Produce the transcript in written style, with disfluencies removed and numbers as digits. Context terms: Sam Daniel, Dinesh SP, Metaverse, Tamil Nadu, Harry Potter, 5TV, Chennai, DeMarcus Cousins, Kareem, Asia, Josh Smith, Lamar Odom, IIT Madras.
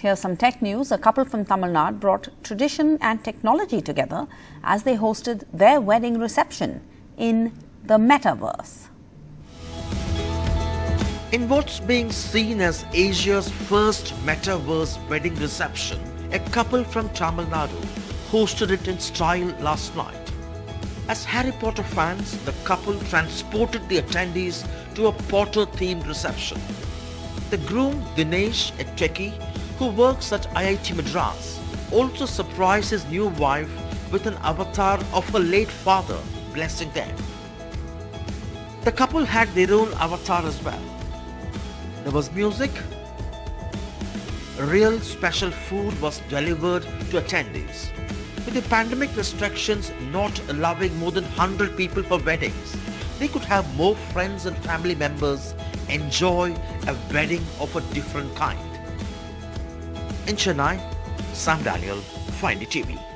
Here's some tech news. A couple from Tamil Nadu brought tradition and technology together as they hosted their wedding reception in the Metaverse. In what's being seen as Asia's first Metaverse wedding reception, a couple from Tamil Nadu hosted it in style last night. As Harry Potter fans, the couple transported the attendees to a Potter-themed reception. The groom, Dinesh, a techie, who works at IIT Madras, also surprised his new wife with an avatar of her late father, blessing them. The couple had their own avatar as well. There was music. Real special food was delivered to attendees. With the pandemic restrictions not allowing more than 100 people for weddings, they could have more friends and family members enjoy a wedding of a different kind. In Chennai, Sam Daniel, 5TV.